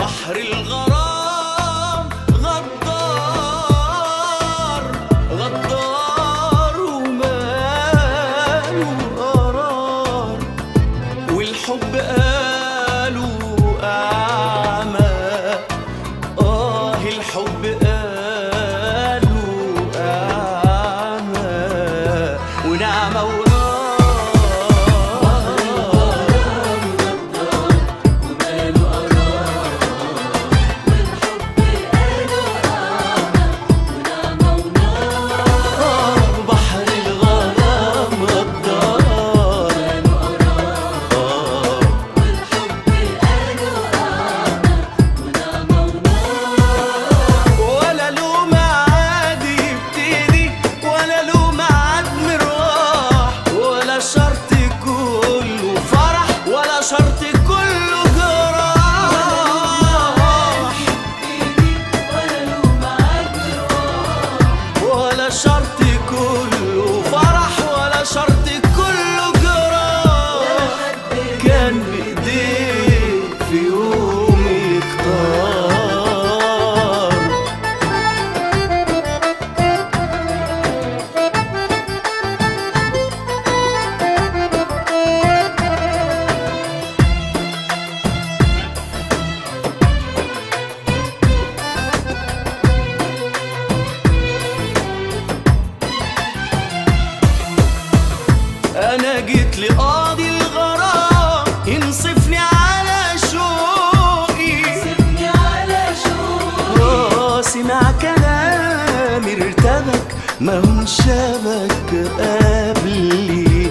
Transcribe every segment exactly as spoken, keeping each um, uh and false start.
بحر الغرام غدار غدار وماله قرار والحب قاله أعمى آه الحب قاله أعمى ونعمة وقاله أنا جيت لقاضي الغرام ينصفني على شوقي ينصفني على شوقي آه سمع كلامي ارتبك ما هو شبك قبلي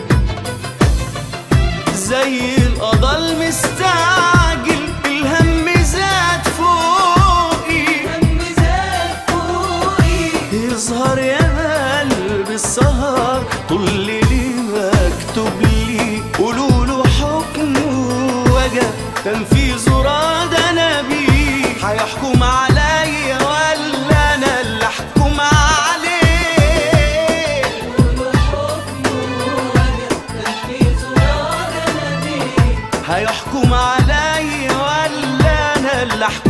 زي القضا المستعجل الهم زاد فوقي الهم زاد فوقي يظهر يا قلبي السهر طول ليلي مكتوب لي قولوله حكم وجب تنفيذ راد انا بيه هيحكم عليا ولا انا اللي احكم عليه قولوله حكم وجب تنفيذ راد انا بيه هيحكم عليا ولا انا اللي احكم